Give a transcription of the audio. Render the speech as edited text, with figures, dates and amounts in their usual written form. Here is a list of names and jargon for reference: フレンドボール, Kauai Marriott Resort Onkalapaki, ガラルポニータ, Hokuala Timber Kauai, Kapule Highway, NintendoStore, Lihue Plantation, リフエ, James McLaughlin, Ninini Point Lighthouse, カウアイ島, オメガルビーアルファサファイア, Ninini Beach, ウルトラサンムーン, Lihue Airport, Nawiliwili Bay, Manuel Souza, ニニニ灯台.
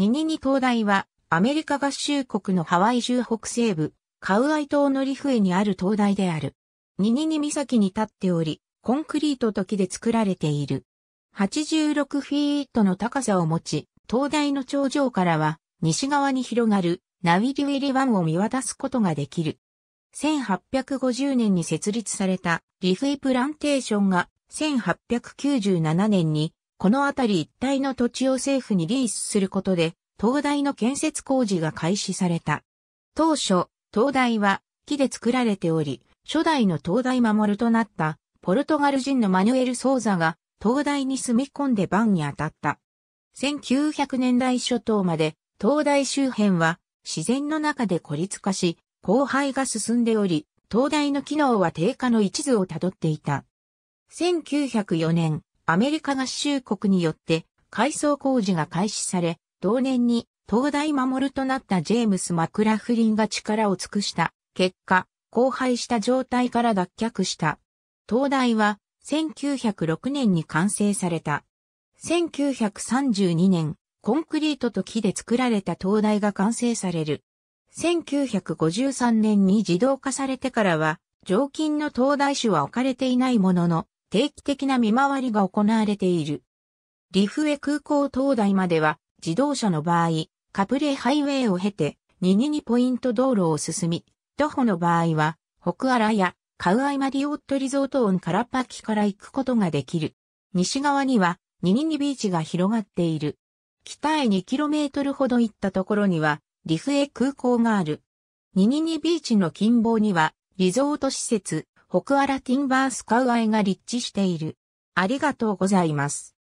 右に灯台は、アメリカ合衆国のハワイ州北西部、カウアイ島のリフエにある灯台である。22岬に立っており、コンクリートと木で作られている。86フィートの高さを持ち、灯台の頂上からは、西側に広がる、ナウィリウィリ湾を見渡すことができる。1850年に設立されたリフエプランテーションが、1897年に、この辺り一帯の土地を政府にリースすることで、灯台の建設工事が開始された。当初、灯台は木で作られており、初代の灯台守となったポルトガル人のマニュエル・ソーザが灯台に住み込んで番に当たった。1900年代初頭まで灯台周辺は自然の中で孤立化し、荒廃が進んでおり、灯台の機能は低下の一途をたどっていた。1904年、アメリカ合衆国によって改装工事が開始され、同年に灯台守となったジェームス・マクラフリンが力を尽くした結果、荒廃した状態から脱却した。灯台は1906年に完成された。1932年、コンクリートと木で作られた灯台が完成される。1953年に自動化されてからは、常勤の灯台種は置かれていないものの、定期的な見回りが行われている。リフエ空港灯台までは、自動車の場合、カプレハイウェイを経て、22ポイント道路を進み、徒歩の場合は、ホクアラやカウアイマリオットリゾートオンカラパキから行くことができる。西側には、22ビーチが広がっている。北へ 2km ほど行ったところには、リフエ空港がある。22ビーチの近傍には、リゾート施設、ホクアラティンバースカウアイが立地している。ありがとうございます。